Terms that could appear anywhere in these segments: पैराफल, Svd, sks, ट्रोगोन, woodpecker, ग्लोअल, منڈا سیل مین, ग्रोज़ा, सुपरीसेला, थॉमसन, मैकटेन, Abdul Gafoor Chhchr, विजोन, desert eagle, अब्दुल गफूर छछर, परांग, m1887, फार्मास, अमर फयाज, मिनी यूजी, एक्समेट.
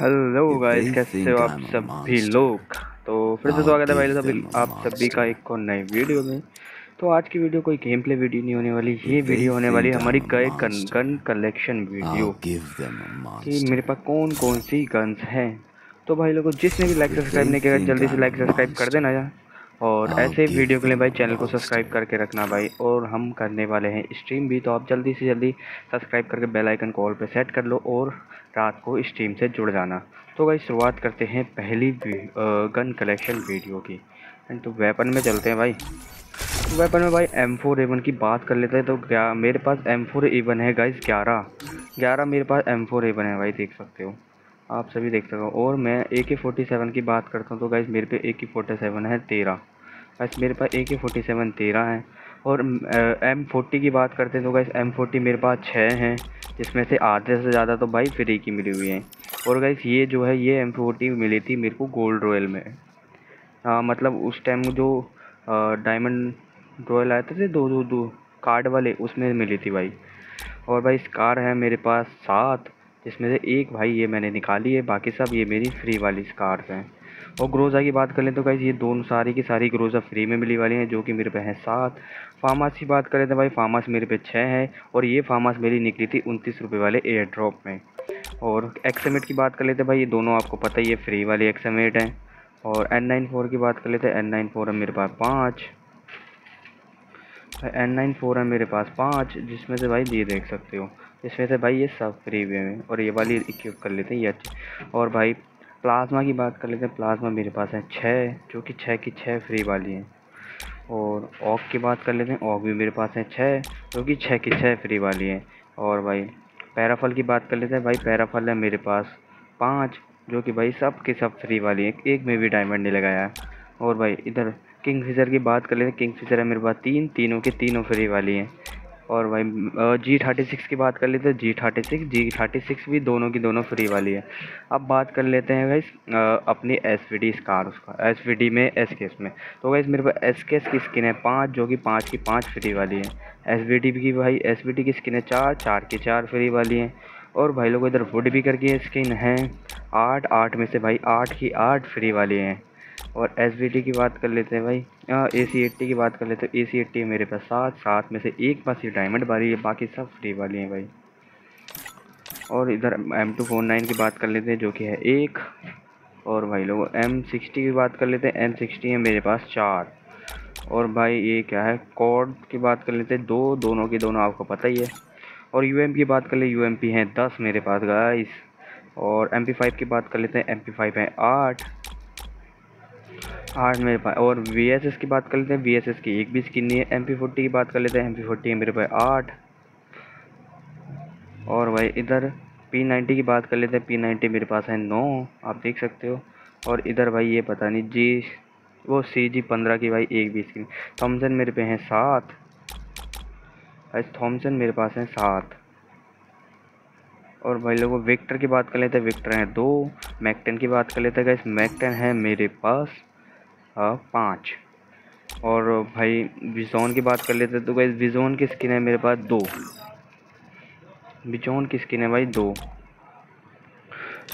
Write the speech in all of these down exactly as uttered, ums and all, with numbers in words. Hello guys, कैसे हो आप सभी लोग। तो फिर से स्वागत है भाई लोग आप सभी का एक और नए वीडियो में। तो आज की वीडियो कोई गेम प्ले वीडियो नहीं होने वाली, ये वीडियो होने वाली हमारी गन गन कलेक्शन वीडियो कि मेरे पास कौन कौन सी गन्स हैं। तो भाई लोगों जिसने भी लाइक सब्सक्राइब नहीं किया जल्दी से लाइक सब्सक्राइब कर देना यार, और ऐसे वीडियो के लिए भाई चैनल को सब्सक्राइब करके रखना भाई। और हम करने वाले हैं स्ट्रीम भी, तो आप जल्दी से जल्दी सब्सक्राइब करके बेल आइकन को ऑल पे सेट कर लो और रात को स्ट्रीम से जुड़ जाना। तो भाई शुरुआत करते हैं पहली गन कलेक्शन वीडियो की। तो वेपन में चलते हैं भाई। तो वेपन में भाई एम फोर एवन की बात कर लेते हैं। तो क्या मेरे पास एम फोर एवन है गाइज, ग्यारह ग्यारह मेरे पास एम फोर एवन है भाई, देख सकते हो आप सभी देख सकते हो। और मैं ए के फोर्टी सेवन की बात करता हूँ तो गाइज मेरे पे ए के फोर्टी सेवन है तेरह, गाइस मेरे पास ए के फोर्टी सेवन तेरह है। और एम फोर्टी की बात करते हैं तो गाइस एम फोर्टी मेरे पास छः हैं, जिसमें से आधे से ज़्यादा तो भाई फ्री की मिली हुई है। और गाइस ये जो है ये एम फोर्टी मिली थी मेरे को गोल्ड रॉयल में, आ, मतलब उस टाइम जो डायमंड रॉयल आते थे दो दो दो कार्ड वाले, उसमें मिली थी भाई। और भाई स्कार है मेरे पास सात, जिसमें से एक भाई ये मैंने निकाली है, बाकी सब ये मेरी फ्री वाली स्कार्स हैं। और ग्रोज़ा की बात कर लें तो गाइस ये दोनों सारी की सारी ग्रोज़ा फ्री में मिली वाली हैं, जो कि मेरे पे हैं सात। फार्मास की बात करें तो भाई फार्मास मेरे पे छः है, और ये फार्मास मेरी निकली थी उनतीस रुपये वाले एयर ड्रॉप में। और एक्समेट की बात कर लेते भाई, ये दोनों आपको पता ही ये फ्री वाले एक्समेट हैं। और एन नाइन फोर की बात कर लेते हैं, एन नाइन फोर है मेरे पास पाँच, एन नाइन फोर है मेरे पास पाँच, जिसमें से भाई ये देख सकते हो, इसमें से भाई ये सब फ्री वे में। और ये वाली इक्विप कर लेते हैं ये अच्छी। और भाई प्लाज्मा की बात कर लेते हैं, प्लाज्मा मेरे पास है छः, जो कि छः की छः फ्री वाली है। और ऑक की बात कर लेते हैं, ऑक भी मेरे पास है छः, जो कि छः की छः फ्री वाली है। और भाई पैराफल की बात कर लेते हैं, भाई पैराफल है मेरे पास पाँच, जो कि भाई सब के सब फ्री वाली है, एक में भी डायमंड नहीं लगाया। और भाई इधर किंग फिशर की बात कर लेते हैं, किंग फिशर है मेरे पास तीन, तीनों के तीनों फ्री वाली हैं। और भाई जी थर्टी सिक्स की बात कर लेते हैं, G thirty six G thirty six भी दोनों की दोनों फ्री वाली है। अब बात कर लेते हैं भाई अपनी एस वी डी स्कार, उसका एस वी डी में एस के एस में। तो भाई मेरे पास एस के एस की स्किन है पाँच, जो कि पाँच की पाँच फ्री वाली है। एस वी डी की भाई एस वी डी की स्किन है चार, चार की चार फ्री वाली है। और भाई लोग इधर वुड भी करके स्किन है आठ, आठ में से भाई आठ की आठ फ्री वाली हैं। और एस वी टी की बात कर लेते हैं भाई, ए सी एट्टी की बात कर लेते हैं, ए सी एट्टी मेरे पास सात, सात में से एक पास ये डायमंड वाली है, बाकी सब फ्री वाली हैं भाई। और इधर एम टू फोर नाइन की बात कर लेते हैं, जो कि है एक। और भाई लोग एम सिक्सटी की बात कर लेते हैं, एम सिक्सटी है मेरे पास चार। और भाई ये क्या है कॉर्ड की बात कर लेते हैं, दो, दोनों की दोनों आपको पता ही है। और यू एम की बात कर ले, यू एम पी हैं दस मेरे पास गाइस। और एम पी फाइव की बात कर लेते हैं, एम पी फाइव है आठ, आठ मेरे पास। और वी एस एस की बात कर लेते हैं, वी एस एस की एक भी स्किन नहीं है। एम पी फोर्टी की बात कर लेते हैं, एम पी फोर्टी है मेरे पास आठ। और भाई इधर पी नाइन्टी की बात कर लेते हैं, पी नाइन्टी मेरे पास है नौ, आप देख सकते हो। और इधर भाई ये पता नहीं जी वो सी जी पंद्रह की भाई एक भी स्किन। थॉमसन मेरे पे हैं सात, थॉमसन मेरे पास हैं सात। और भाई लोगों विक्टर की बात कर लेते हैं, विक्टर हैं दो। मैकटेन की बात कर लेते हैं गाइस, मैकटेन है मेरे पास पाँच। और भाई विजोन की बात कर लेते हैं तो गाइस विजोन की स्किन है मेरे पास दो, विजोन की स्किन है भाई दो।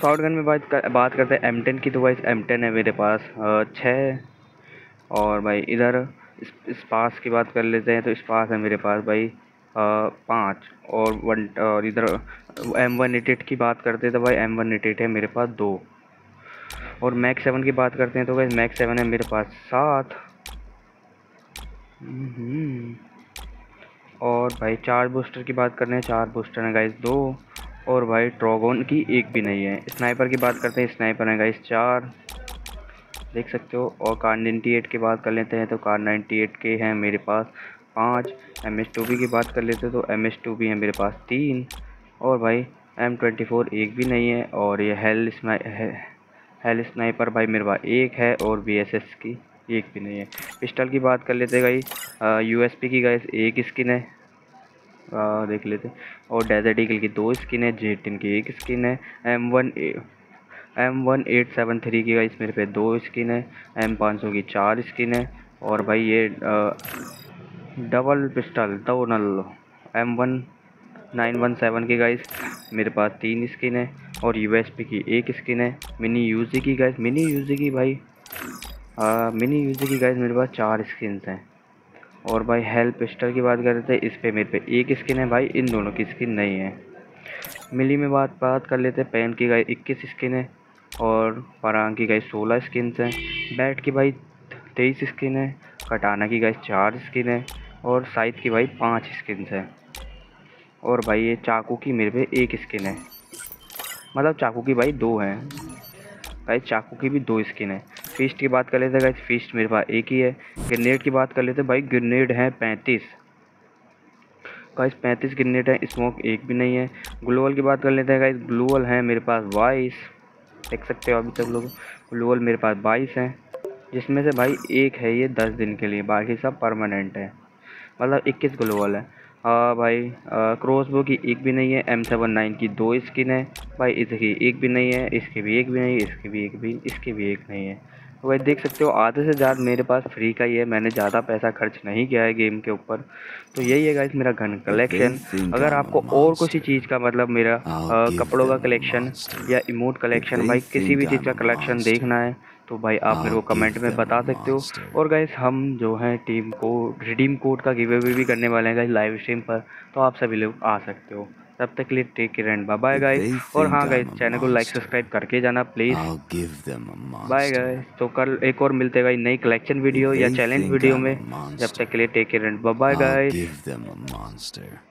शॉटगन में बात कर, बात करते हैं एम टेन की, तो गाइस एम टेन है मेरे पास छः। और भाई इधर स्पार्स की बात कर लेते हैं, तो स्पार्स है मेरे पास भाई पाँच। और वन और इधर एम वन एट एट की बात करते हैं तो भाई एम वन एट एट है मेरे पास दो। और मैक सेवन की बात करते हैं तो भाई मैक सेवन है मेरे पास सात। और भाई चार बूस्टर की बात करते हैं, चार बूस्टर है गाइस दो। और भाई ट्रोगोन की एक भी नहीं है। स्नाइपर की बात करते हैं, स्नाइपर है गाइस चार, देख सकते हो। और कार नाइन्टी एट की बात कर लेते हैं तो कार नाइन्टी एट के हैं मेरे पास पाँच। एम एस टू बी की बात कर लेते हैं तो एम एस टू बी है मेरे पास तीन। और भाई एम ट्वेंटी फोर एक भी नहीं है। और ये हेल स्नाइ हेल स्नाइपर भाई मेरे पास एक है, और बी एस एस की एक भी नहीं है। पिस्टल की बात कर लेते हैं भाई, यू एस पी की गाइस एक स्किन है, आ, देख लेते। और डेजर्ट ईगल की दो स्किन है, जे टिन की एक स्किन है। M one M one eight seven three की गाइस मेरे पे दो स्किन है। एम पाँच सौ की चार स्किन है। और भाई ये आ, डबल पिस्टल दो नल M one nine one seven की गाइस मेरे पास तीन स्किन है। और यूएसपी की एक स्किन है। मिनी यूजी की गाइस, मिनी यूजी की भाई आ, मिनी यूजी की गाइस मेरे पास चार स्किन्स हैं। और भाई हेल पिस्टल की बात करते हैं, इस पे मेरे पे एक स्किन है भाई, इन दोनों की स्किन नहीं है। मिली में बात बात कर लेते हैं, पेन की गाइस इक्कीस स्किन है और परांग की गाइस सोलह स्किन्स हैं। बैट की भाई तेईस स्किन है, कटाना की गाइस चार स्किन है और साइथ की भाई पाँच स्किन हैं। और भाई ये चाकू की मेरे पे एक स्किन है, मतलब चाकू की भाई दो हैं गाइस, चाकू की भी दो स्किन है। फिस्ट की बात कर लेते हैं गाइस, फिस्ट मेरे पास एक ही है। ग्रेनेड की बात कर लेते हैं भाई, ग्रेनेड है पैंतीस गाइस, पैंतीस ग्रेनेड है, स्मोक एक भी नहीं है। ग्लोअल की बात कर लेते हैं गाइस, ग्लोअल है मेरे पास बाईस, देख सकते हो अभी तक लोग ग्लोअल मेरे पास बाईस हैं, जिसमें से भाई एक है ये दस दिन के लिए, बाकी सब परमानेंट है, मतलब इक्कीस ग्लोअल है। हाँ भाई क्रॉसबो की एक भी नहीं है, एम सेवन नाइन की दो स्किन है भाई, इसकी एक भी नहीं है, इसकी भी एक भी नहीं है, इसकी भी एक भी इसकी भी एक नहीं है। तो भाई देख सकते हो आधे से ज़्यादा मेरे पास फ्री का ही है, मैंने ज़्यादा पैसा खर्च नहीं किया है गेम के ऊपर। तो यही है गाइस मेरा गन कलेक्शन। अगर आपको और किसी चीज़ का मतलब मेरा आ, कपड़ों का कलेक्शन या इमोट कलेक्शन, भाई किसी भी चीज़ का कलेक्शन देखना है तो भाई आप मेरे को कमेंट में बता सकते हो। और गाइस हम जो है टीम को रिडीम कोड का गिव अवे भी करने वाले हैं गाइस लाइव स्ट्रीम पर, तो आप सभी लोग आ सकते हो। तब तक के लिए take care and bye bye guys. और हाँ गाइस चैनल को लाइक सब्सक्राइब करके जाना प्लीज़, बाय गाइस। तो कल एक और मिलते गाइस नई कलेक्शन वीडियो या चैलेंज वीडियो में, जब तक के लिए take care and bye bye guys.